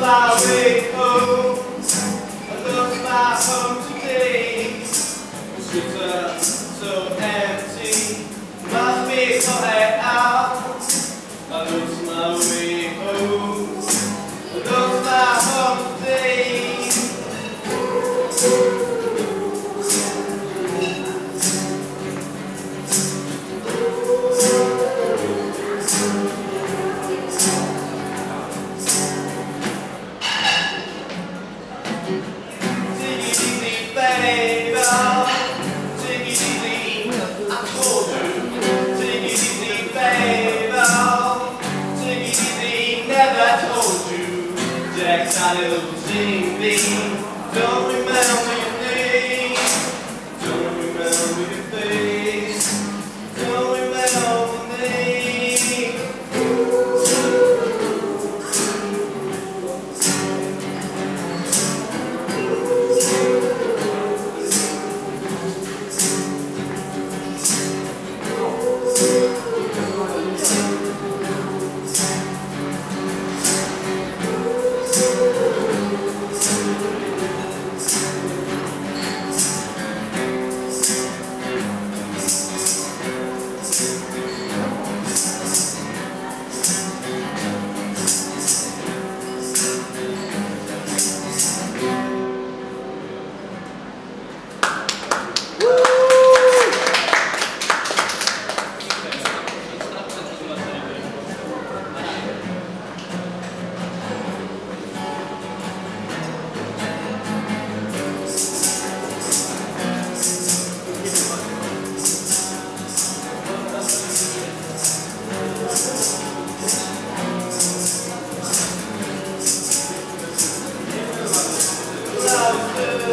my way home. I lost my home today. The streets are so empty. Must be so out. I lost my way home. I lost my home today. Little singing thing, don't remember your name, don't remember your face, don't remember the name.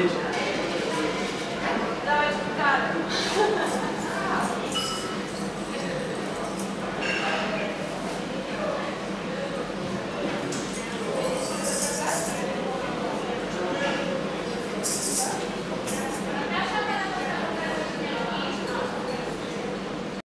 Change.